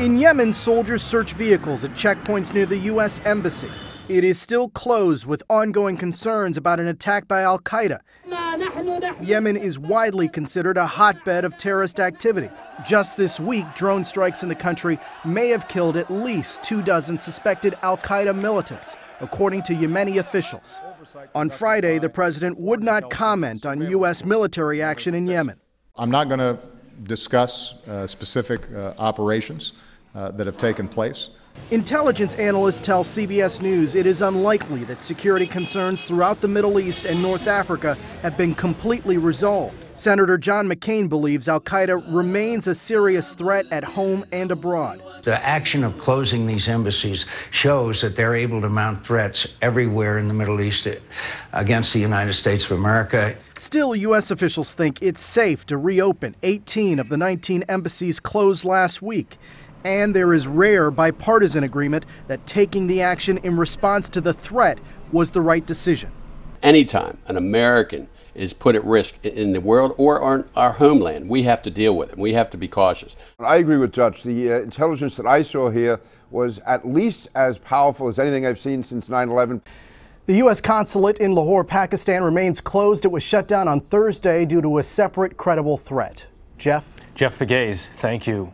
In Yemen, soldiers search vehicles at checkpoints near the U.S. Embassy. It is still closed with ongoing concerns about an attack by al-Qaeda. Yemen is widely considered a hotbed of terrorist activity. Just this week, drone strikes in the country may have killed at least 2 dozen suspected al-Qaeda militants, according to Yemeni officials. On Friday, the president would not comment on U.S. military action in Yemen. I'm not going to discuss specific operations that have taken place. Intelligence analysts tell CBS News it is unlikely that security concerns throughout the Middle East and North Africa have been completely resolved. Senator John McCain believes al-Qaeda remains a serious threat at home and abroad. The action of closing these embassies shows that they're able to mount threats everywhere in the Middle East against the United States of America. Still, U.S. officials think it's safe to reopen 18 of the 19 embassies closed last week. And there is rare bipartisan agreement that taking the action in response to the threat was the right decision. Anytime an American is put at risk in the world or on our homeland, we have to deal with it. We have to be cautious. I agree with Judge. The intelligence that I saw here was at least as powerful as anything I've seen since 9/11. The U.S. consulate in Lahore, Pakistan remains closed. It was shut down on Thursday due to a separate credible threat. Jeff? Jeff Pegues, thank you.